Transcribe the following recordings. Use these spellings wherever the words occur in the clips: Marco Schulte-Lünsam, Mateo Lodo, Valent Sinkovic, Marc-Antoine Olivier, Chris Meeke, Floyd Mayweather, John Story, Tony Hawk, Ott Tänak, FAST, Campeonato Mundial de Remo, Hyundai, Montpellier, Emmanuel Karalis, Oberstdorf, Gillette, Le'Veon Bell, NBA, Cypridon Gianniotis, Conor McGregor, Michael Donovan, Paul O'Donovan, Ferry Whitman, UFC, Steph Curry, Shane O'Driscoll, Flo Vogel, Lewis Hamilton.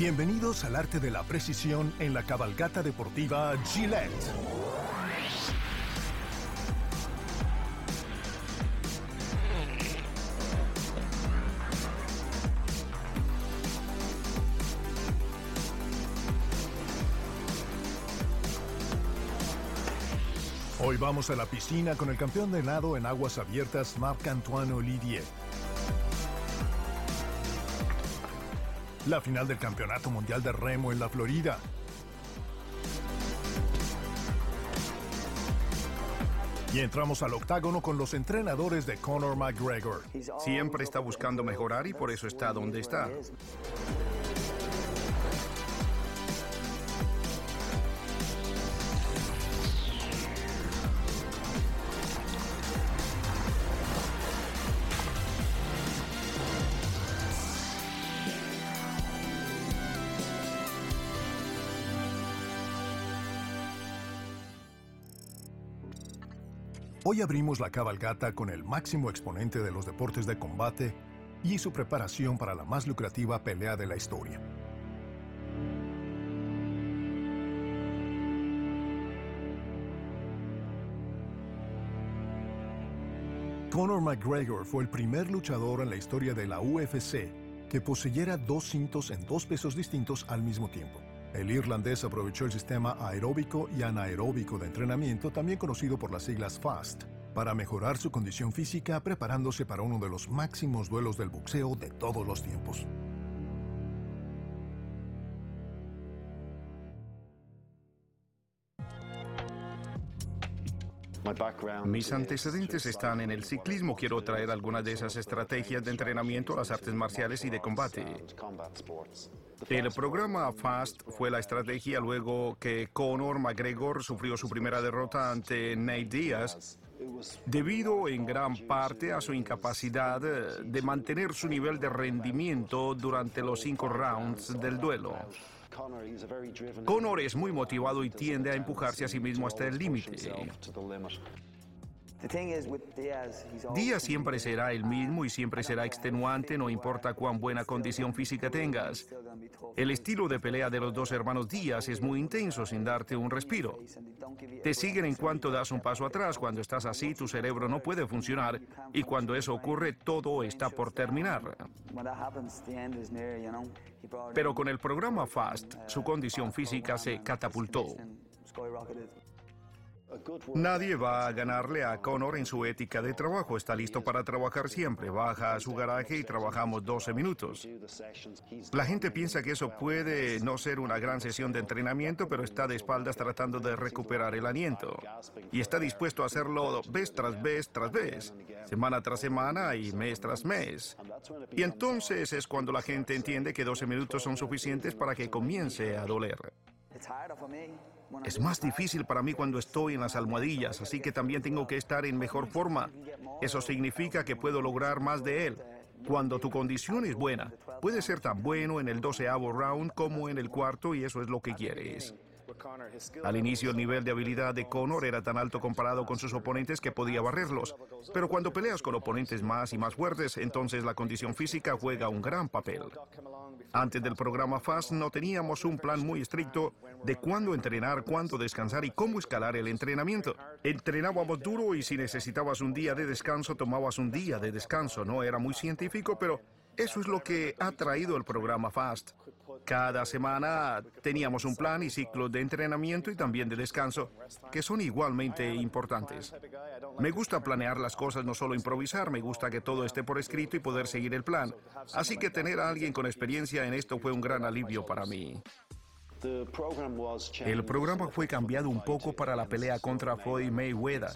Bienvenidos al arte de la precisión en la cabalgata deportiva Gillette. Hoy vamos a la piscina con el campeón de nado en aguas abiertas Marc-Antoine Olivier. La final del Campeonato Mundial de Remo en la Florida. Y entramos al octágono con los entrenadores de Connor McGregor. Siempre está buscando mejorar y por eso está donde está. Hoy abrimos la cabalgata con el máximo exponente de los deportes de combate y su preparación para la más lucrativa pelea de la historia. Conor McGregor fue el primer luchador en la historia de la UFC que poseyera dos cintos en dos pesos distintos al mismo tiempo. El irlandés aprovechó el sistema aeróbico y anaeróbico de entrenamiento, también conocido por las siglas FAST, para mejorar su condición física, preparándose para uno de los máximos duelos del boxeo de todos los tiempos. Mis antecedentes están en el ciclismo. Quiero traer algunas de esas estrategias de entrenamiento a las artes marciales y de combate. El programa FAST fue la estrategia luego que Conor McGregor sufrió su primera derrota ante Nate Diaz, debido en gran parte a su incapacidad de mantener su nivel de rendimiento durante los 5 rounds del duelo. Conor es muy motivado y tiende a empujarse a sí mismo hasta el límite. Diaz siempre será el mismo y siempre será extenuante, no importa cuán buena condición física tengas. El estilo de pelea de los dos hermanos Diaz es muy intenso, sin darte un respiro. Te siguen en cuanto das un paso atrás. Cuando estás así, tu cerebro no puede funcionar y cuando eso ocurre, todo está por terminar. Pero con el programa FAST, su condición física se catapultó. Nadie va a ganarle a Conor en su ética de trabajo. Está listo para trabajar siempre. Baja a su garaje y trabajamos 12 minutos. La gente piensa que eso puede no ser una gran sesión de entrenamiento, pero está de espaldas tratando de recuperar el aliento. Y está dispuesto a hacerlo vez tras vez tras vez, semana tras semana y mes tras mes. Y entonces es cuando la gente entiende que 12 minutos son suficientes para que comience a doler. Es más difícil para mí cuando estoy en las almohadillas, así que también tengo que estar en mejor forma. Eso significa que puedo lograr más de él. Cuando tu condición es buena, puedes ser tan bueno en el 12avo round como en el cuarto, y eso es lo que quieres. Al inicio, el nivel de habilidad de Conor era tan alto comparado con sus oponentes que podía barrerlos. Pero cuando peleas con oponentes más y más fuertes, entonces la condición física juega un gran papel. Antes del programa FAST no teníamos un plan muy estricto de cuándo entrenar, cuánto descansar y cómo escalar el entrenamiento. Entrenábamos duro y si necesitabas un día de descanso, tomabas un día de descanso. No era muy científico, pero eso es lo que ha traído el programa FAST. Cada semana teníamos un plan y ciclos de entrenamiento y también de descanso, que son igualmente importantes. Me gusta planear las cosas, no solo improvisar. Me gusta que todo esté por escrito y poder seguir el plan. Así que tener a alguien con experiencia en esto fue un gran alivio para mí. El programa fue cambiado un poco para la pelea contra Floyd Mayweather.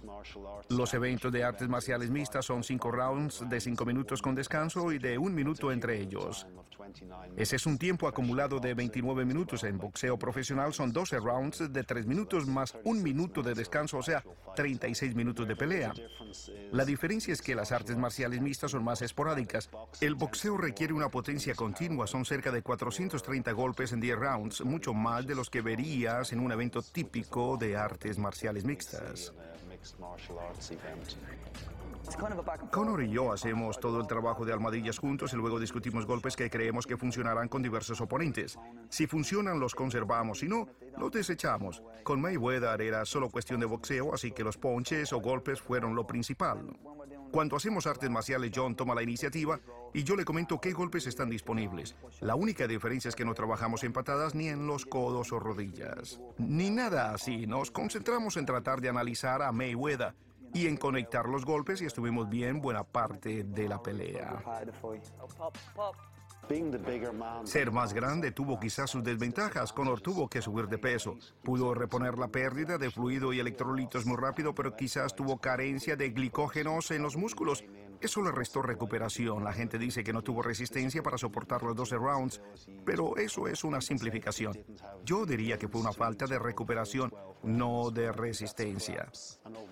Los eventos de artes marciales mixtas son 5 rounds de 5 minutos con descanso y de 1 minuto entre ellos. Ese es un tiempo acumulado de 29 minutos. En boxeo profesional son 12 rounds de 3 minutos más 1 minuto de descanso, o sea, 36 minutos de pelea. La diferencia es que las artes marciales mixtas son más esporádicas. El boxeo requiere una potencia continua. Son cerca de 430 golpes en 10 rounds, mucho más de los que verías en un evento típico de artes marciales mixtas. Conor y yo hacemos todo el trabajo de almohadillas juntos y luego discutimos golpes que creemos que funcionarán con diversos oponentes. Si funcionan, los conservamos, si no, los desechamos. Con Mayweather era solo cuestión de boxeo, así que los ponches o golpes fueron lo principal. Cuando hacemos artes marciales, John toma la iniciativa y yo le comento qué golpes están disponibles. La única diferencia es que no trabajamos en patadas ni en los codos o rodillas. Ni nada así, nos concentramos en tratar de analizar a Mayweather y en conectar los golpes, y estuvimos bien buena parte de la pelea. Ser más grande tuvo quizás sus desventajas. Conor tuvo que subir de peso. Pudo reponer la pérdida de fluido y electrolitos muy rápido, pero quizás tuvo carencia de glicógenos en los músculos. Eso le restó recuperación. La gente dice que no tuvo resistencia para soportar los 12 rounds, pero eso es una simplificación. Yo diría que fue una falta de recuperación, no de resistencia.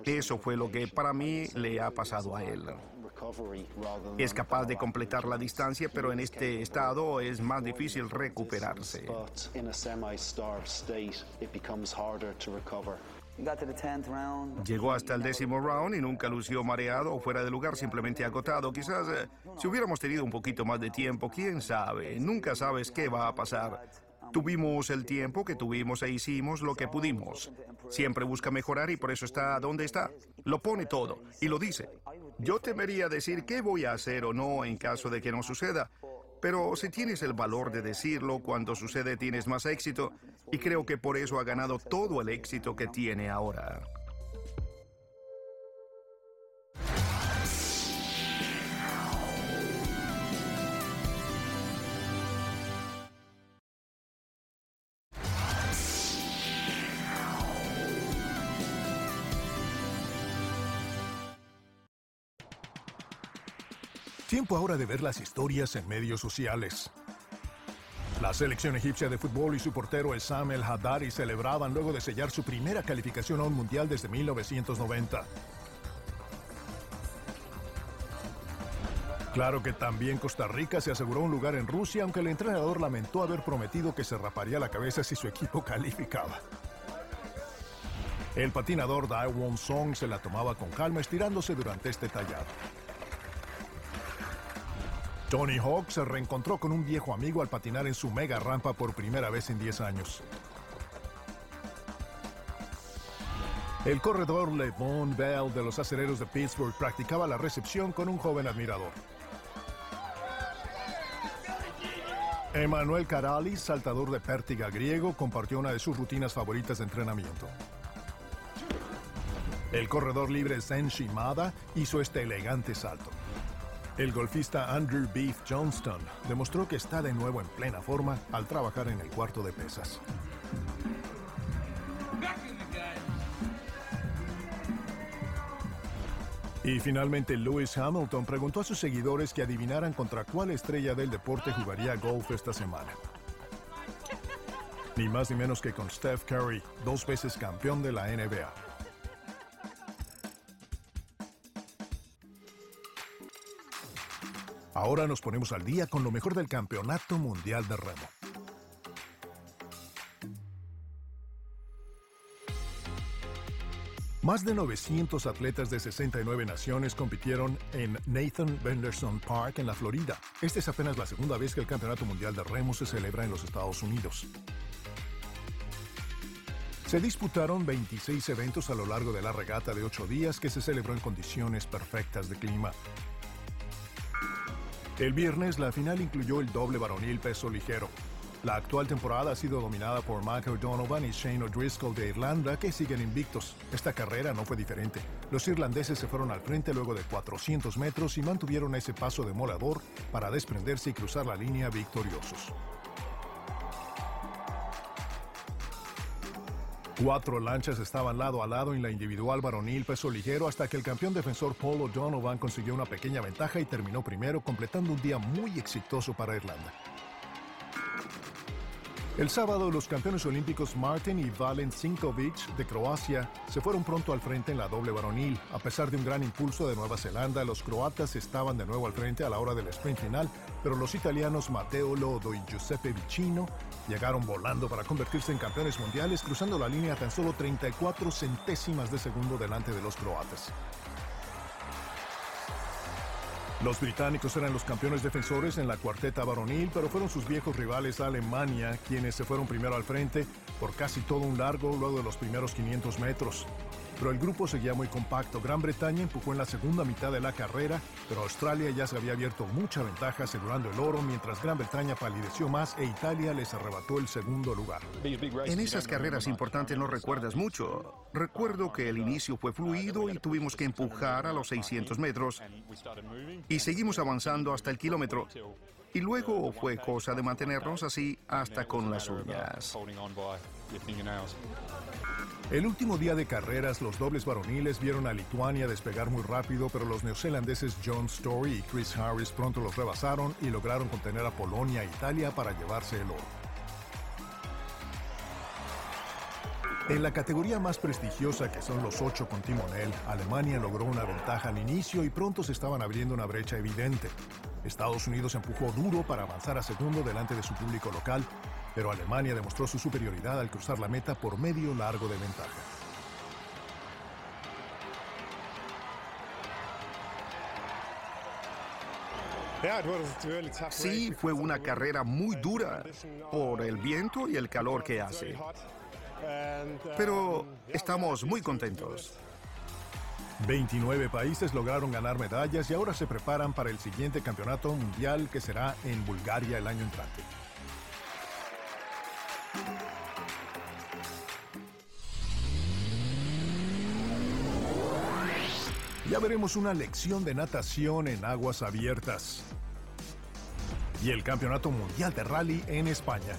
Eso fue lo que para mí le ha pasado a él. Es capaz de completar la distancia, pero en este estado es más difícil recuperarse. Llegó hasta el 10º round y nunca lució mareado o fuera de lugar, simplemente agotado. Quizás si hubiéramos tenido un poquito más de tiempo, quién sabe, nunca sabes qué va a pasar. Tuvimos el tiempo que tuvimos e hicimos lo que pudimos. Siempre busca mejorar y por eso está donde está. Lo pone todo y lo dice. Yo temería decir qué voy a hacer o no en caso de que no suceda. Pero si tienes el valor de decirlo, cuando sucede tienes más éxito, y creo que por eso ha ganado todo el éxito que tiene ahora. Tiempo ahora de ver las historias en medios sociales. La selección egipcia de fútbol y su portero el Sam El Hadary celebraban luego de sellar su primera calificación a un mundial desde 1990. Claro que también Costa Rica se aseguró un lugar en Rusia, aunque el entrenador lamentó haber prometido que se raparía la cabeza si su equipo calificaba. El patinador Daewon Song se la tomaba con calma estirándose durante este tallado. Tony Hawk se reencontró con un viejo amigo al patinar en su mega rampa por primera vez en 10 años. El corredor Le'Veon Bell de los Acereros de Pittsburgh practicaba la recepción con un joven admirador. Emmanuel Karalis, saltador de pértiga griego, compartió una de sus rutinas favoritas de entrenamiento. El corredor libre Zen Shimada hizo este elegante salto. El golfista Andrew Johnston demostró que está de nuevo en plena forma al trabajar en el cuarto de pesas. Y finalmente Lewis Hamilton preguntó a sus seguidores que adivinaran contra cuál estrella del deporte jugaría golf esta semana. Ni más ni menos que con Steph Curry, 2 veces campeón de la NBA. Ahora nos ponemos al día con lo mejor del Campeonato Mundial de Remo. Más de 900 atletas de 69 naciones compitieron en Nathan Benderson Park, en la Florida. Esta es apenas la segunda vez que el Campeonato Mundial de Remo se celebra en los Estados Unidos. Se disputaron 26 eventos a lo largo de la regata de 8 días que se celebró en condiciones perfectas de clima. El viernes, la final incluyó el doble varonil peso ligero. La actual temporada ha sido dominada por Michael Donovan y Shane O'Driscoll de Irlanda, que siguen invictos. Esta carrera no fue diferente. Los irlandeses se fueron al frente luego de 400 metros y mantuvieron ese paso demoledor para desprenderse y cruzar la línea victoriosos. 4 lanchas estaban lado a lado en la individual varonil peso ligero hasta que el campeón defensor Paul O'Donovan consiguió una pequeña ventaja y terminó primero, completando un día muy exitoso para Irlanda. El sábado, los campeones olímpicos Martin y Valent Sinkovic de Croacia se fueron pronto al frente en la doble varonil. A pesar de un gran impulso de Nueva Zelanda, los croatas estaban de nuevo al frente a la hora del sprint final, pero los italianos Mateo Lodo y Giuseppe Vicino llegaron volando para convertirse en campeones mundiales, cruzando la línea a tan solo 34 centésimas de segundo delante de los croatas. Los británicos eran los campeones defensores en la cuarteta varonil, pero fueron sus viejos rivales Alemania quienes se fueron primero al frente por casi todo un largo luego de los primeros 500 metros. Pero el grupo seguía muy compacto. Gran Bretaña empujó en la segunda mitad de la carrera, pero Australia ya se había abierto mucha ventaja asegurando el oro, mientras Gran Bretaña palideció más e Italia les arrebató el segundo lugar. En esas carreras importantes no recuerdas mucho. Recuerdo que el inicio fue fluido y tuvimos que empujar a los 600 metros y seguimos avanzando hasta el kilómetro. Y luego fue cosa de mantenernos así hasta con las uñas. El último día de carreras, los dobles varoniles vieron a Lituania despegar muy rápido, pero los neozelandeses John Story y Chris Harris pronto los rebasaron y lograron contener a Polonia e Italia para llevarse el oro. En la categoría más prestigiosa, que son los 8 con timonel, Alemania logró una ventaja al inicio y pronto se estaban abriendo una brecha evidente. Estados Unidos empujó duro para avanzar a segundo delante de su público local, pero Alemania demostró su superioridad al cruzar la meta por medio largo de ventaja. Sí, fue una carrera muy dura por el viento y el calor que hace. Pero estamos muy contentos. 29 países lograron ganar medallas y ahora se preparan para el siguiente campeonato mundial, que será en Bulgaria el año entrante. Ya veremos una lección de natación en aguas abiertas. Y el Campeonato Mundial de Rally en España.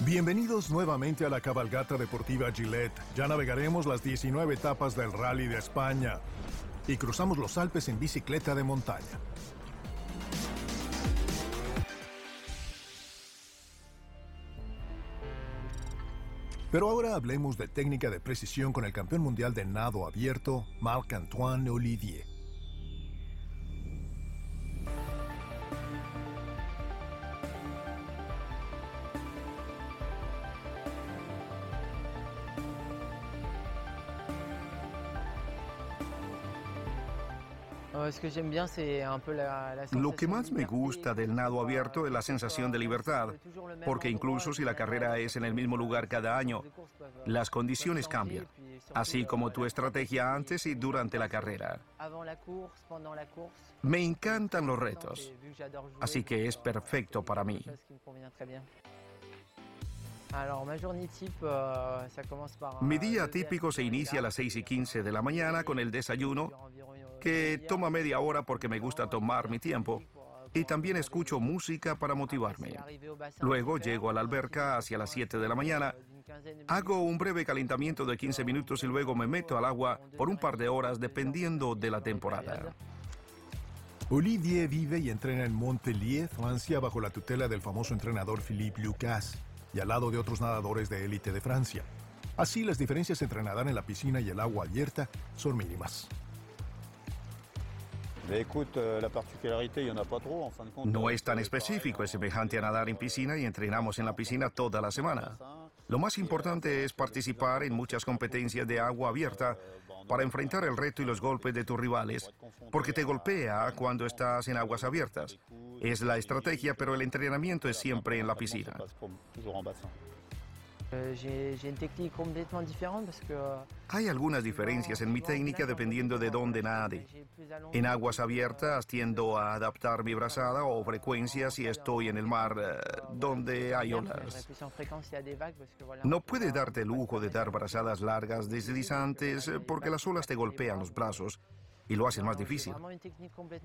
Bienvenidos nuevamente a la cabalgata deportiva Gillette. Ya navegaremos las 19 etapas del Rally de España y cruzamos los Alpes en bicicleta de montaña. Pero ahora hablemos de técnica de precisión con el campeón mundial de nado abierto, Marc-Antoine Olivier. Lo que más me gusta del nado abierto es la sensación de libertad, porque incluso si la carrera es en el mismo lugar cada año, las condiciones cambian, así como tu estrategia antes y durante la carrera. Me encantan los retos, así que es perfecto para mí. Mi día típico se inicia a las 6:15 de la mañana con el desayuno, que toma media hora porque me gusta tomar mi tiempo, y también escucho música para motivarme. Luego llego a la alberca hacia las 7 de la mañana, hago un breve calentamiento de 15 minutos y luego me meto al agua por un par de horas dependiendo de la temporada. Olivier vive y entrena en Montpellier, Francia, bajo la tutela del famoso entrenador Philippe Lucas, y al lado de otros nadadores de élite de Francia. Así, las diferencias entre nadar en la piscina y el agua abierta son mínimas. No es tan específico, es semejante a nadar en piscina y entrenamos en la piscina toda la semana. Lo más importante es participar en muchas competencias de agua abierta para enfrentar el reto y los golpes de tus rivales, porque te golpea cuando estás en aguas abiertas. Es la estrategia, pero el entrenamiento es siempre en la piscina. Hay algunas diferencias en mi técnica dependiendo de dónde nade. En aguas abiertas tiendo a adaptar mi brazada o frecuencia si estoy en el mar donde hay olas. No puedes darte el lujo de dar brazadas largas deslizantes porque las olas te golpean los brazos y lo hacen más difícil.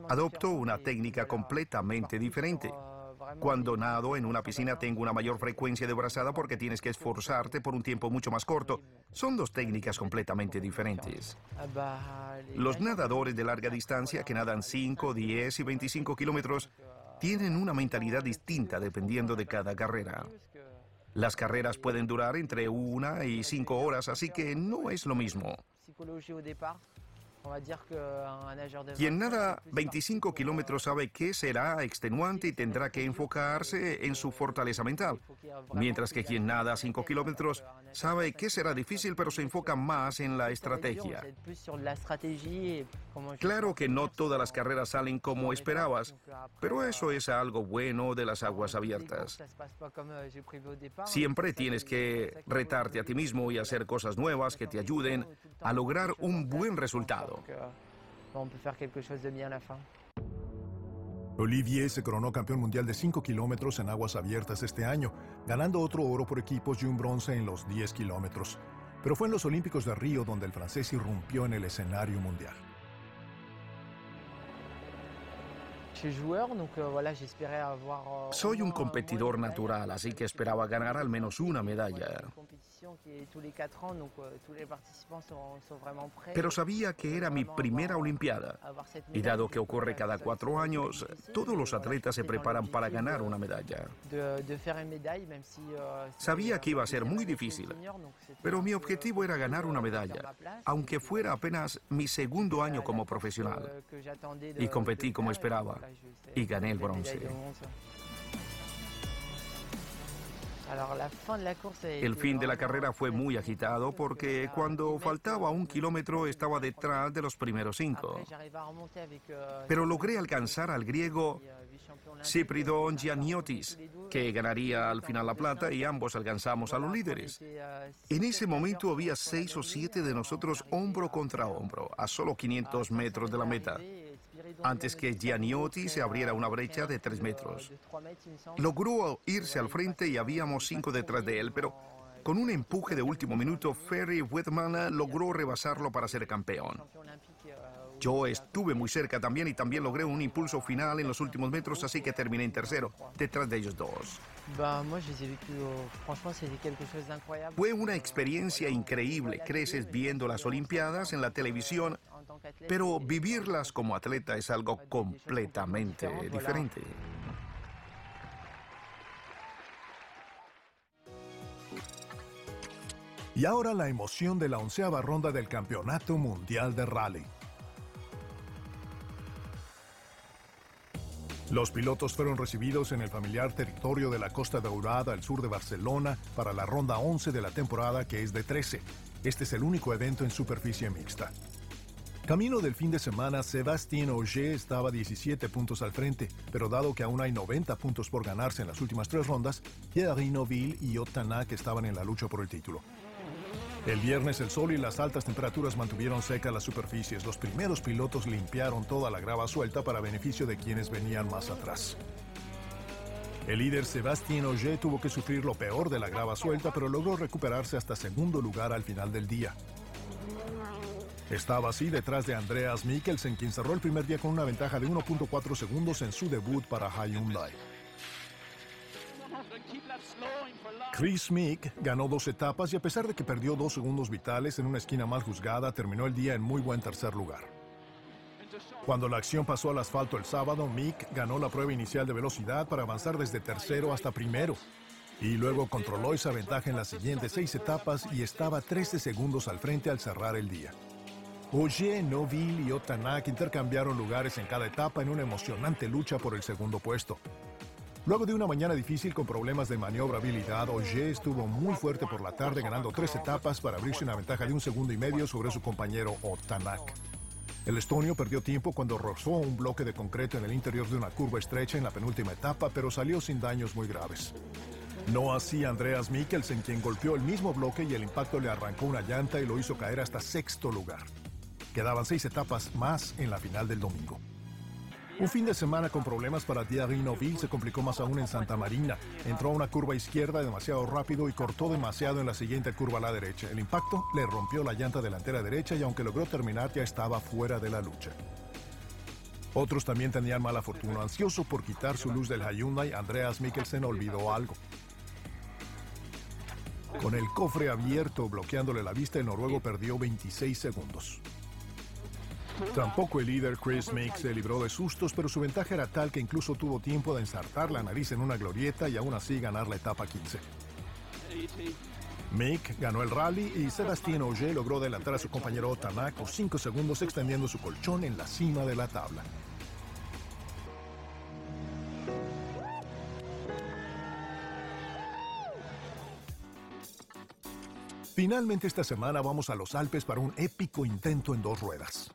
Adopto una técnica completamente diferente. Cuando nado en una piscina tengo una mayor frecuencia de brazada porque tienes que esforzarte por un tiempo mucho más corto. Son dos técnicas completamente diferentes. Los nadadores de larga distancia que nadan 5, 10 y 25 kilómetros tienen una mentalidad distinta dependiendo de cada carrera. Las carreras pueden durar entre 1 y 5 horas, así que no es lo mismo. Quien nada 25 kilómetros sabe que será extenuante y tendrá que enfocarse en su fortaleza mental, mientras que quien nada 5 kilómetros sabe que será difícil, pero se enfoca más en la estrategia. Claro que no todas las carreras salen como esperabas, pero eso es algo bueno de las aguas abiertas. Siempre tienes que retarte a ti mismo y hacer cosas nuevas que te ayuden a lograr un buen resultado. Olivier se coronó campeón mundial de 5 kilómetros en aguas abiertas este año, ganando otro oro por equipos y un bronce en los 10 kilómetros. Pero fue en los Olímpicos de Río donde el francés irrumpió en el escenario mundial. Soy un competidor natural, así que esperaba ganar al menos una medalla. Pero sabía que era mi primera Olimpiada, y dado que ocurre cada 4 años, todos los atletas se preparan para ganar una medalla. Sabía que iba a ser muy difícil, pero mi objetivo era ganar una medalla, aunque fuera apenas mi segundo año como profesional, y competí como esperaba, y gané el bronce. El fin de la carrera fue muy agitado porque cuando faltaba 1 kilómetro estaba detrás de los primeros 5. Pero logré alcanzar al griego Cypridon Gianniotis, que ganaría al final la plata, y ambos alcanzamos a los líderes. En ese momento había 6 o 7 de nosotros hombro contra hombro, a solo 500 metros de la meta, antes que Gianniotti se abriera una brecha de 3 metros. Logró irse al frente y habíamos 5 detrás de él, pero con un empuje de último minuto, Ferry Whitman logró rebasarlo para ser campeón. Yo estuve muy cerca también y también logré un impulso final en los últimos metros, así que terminé en tercero, detrás de ellos 2. Fue una experiencia increíble. Creces viendo las Olimpiadas en la televisión, pero vivirlas como atleta es algo completamente diferente. Y ahora la emoción de la 11ª ronda del Campeonato Mundial de Rally. Los pilotos fueron recibidos en el familiar territorio de la Costa Daurada, al sur de Barcelona, para la ronda 11 de la temporada, que es de 13. Este es el único evento en superficie mixta. Camino del fin de semana, Sébastien Ogier estaba 17 puntos al frente, pero dado que aún hay 90 puntos por ganarse en las últimas 3 rondas, Thierry Neuville y Ott Tänak estaban en la lucha por el título. El viernes el sol y las altas temperaturas mantuvieron secas las superficies. Los primeros pilotos limpiaron toda la grava suelta para beneficio de quienes venían más atrás. El líder Sébastien Ogier tuvo que sufrir lo peor de la grava suelta, pero logró recuperarse hasta segundo lugar al final del día. Estaba así detrás de Andreas Mikkelsen, quien cerró el primer día con una ventaja de 1.4 segundos en su debut para Hyundai. Chris Meeke ganó 2 etapas y, a pesar de que perdió 2 segundos vitales en una esquina mal juzgada, terminó el día en muy buen tercer lugar. Cuando la acción pasó al asfalto el sábado, Meeke ganó la prueba inicial de velocidad para avanzar desde tercero hasta primero. Y luego controló esa ventaja en las siguientes 6 etapas y estaba 13 segundos al frente al cerrar el día. Ogier, Neuville y Ott Tänak intercambiaron lugares en cada etapa en una emocionante lucha por el segundo puesto. Luego de una mañana difícil con problemas de maniobrabilidad, Ogier estuvo muy fuerte por la tarde, ganando 3 etapas para abrirse una ventaja de 1.5 segundos sobre su compañero Ott Tänak. El estonio perdió tiempo cuando rozó un bloque de concreto en el interior de una curva estrecha en la penúltima etapa, pero salió sin daños muy graves. No así Andreas Mikkelsen, quien golpeó el mismo bloque y el impacto le arrancó una llanta y lo hizo caer hasta sexto lugar. Quedaban 6 etapas más en la final del domingo. Un fin de semana con problemas para Thierry Neuville se complicó más aún en Santa Marina. Entró a una curva izquierda demasiado rápido y cortó demasiado en la siguiente curva a la derecha. El impacto le rompió la llanta delantera derecha y, aunque logró terminar, ya estaba fuera de la lucha. Otros también tenían mala fortuna. Ansioso por quitar su luz del Hyundai, Andreas Mikkelsen olvidó algo. Con el cofre abierto bloqueándole la vista, el noruego perdió 26 segundos. Tampoco el líder Chris Meeke se libró de sustos, pero su ventaja era tal que incluso tuvo tiempo de ensartar la nariz en una glorieta y aún así ganar la etapa 15. Meeke ganó el rally y Sébastien Ogier logró adelantar a su compañero Ott Tänak por 5 segundos, extendiendo su colchón en la cima de la tabla. Finalmente esta semana vamos a los Alpes para un épico intento en dos ruedas.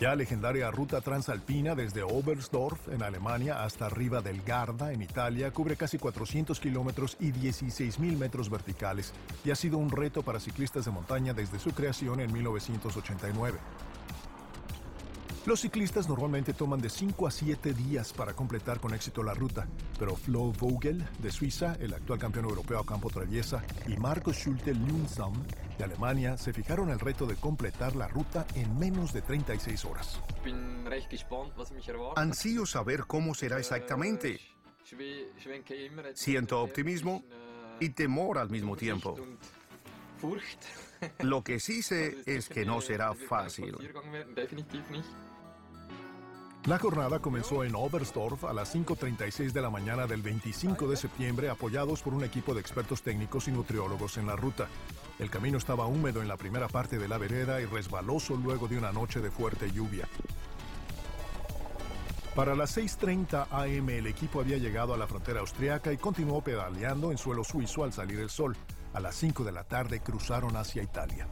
Ya legendaria ruta transalpina desde Oberstdorf, en Alemania, hasta Riva del Garda, en Italia, cubre casi 400 kilómetros y 16.000 metros verticales, y ha sido un reto para ciclistas de montaña desde su creación en 1989. Los ciclistas normalmente toman de 5 a 7 días para completar con éxito la ruta, pero Flo Vogel, de Suiza, el actual campeón europeo a campo traviesa, y Marco Schulte-Lünsam, de Alemania, se fijaron el reto de completar la ruta en menos de 36 horas. Ansío saber cómo será exactamente. Siento optimismo y temor al mismo tiempo. Lo que sí sé es que no será fácil. La jornada comenzó en Oberstdorf a las 5:36 de la mañana del 25 de septiembre, apoyados por un equipo de expertos técnicos y nutriólogos en la ruta. El camino estaba húmedo en la primera parte de la vereda y resbaloso luego de una noche de fuerte lluvia. Para las 6:30 am el equipo había llegado a la frontera austriaca y continuó pedaleando en suelo suizo al salir el sol. A las 5 de la tarde cruzaron hacia Italia.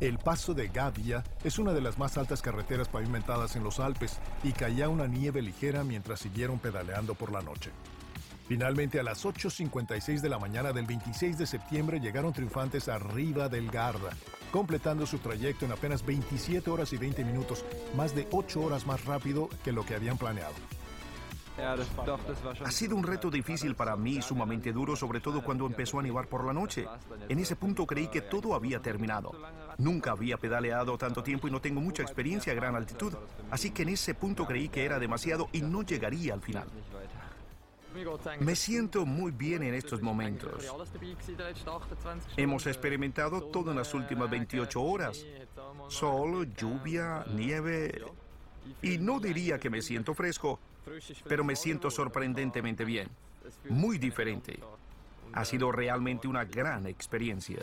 El paso de Gavia es una de las más altas carreteras pavimentadas en los Alpes y caía una nieve ligera mientras siguieron pedaleando por la noche. Finalmente, a las 8:56 de la mañana del 26 de septiembre llegaron triunfantes a Riva del Garda, completando su trayecto en apenas 27 horas y 20 minutos, más de 8 horas más rápido que lo que habían planeado. Ha sido un reto difícil para mí, sumamente duro, sobre todo cuando empezó a nevar por la noche. En ese punto creí que todo había terminado. Nunca había pedaleado tanto tiempo y no tengo mucha experiencia a gran altitud, así que en ese punto creí que era demasiado y no llegaría al final. Me siento muy bien en estos momentos. Hemos experimentado todo en las últimas 28 horas. Sol, lluvia, nieve. Y no diría que me siento fresco, pero me siento sorprendentemente bien. Muy diferente. Ha sido realmente una gran experiencia.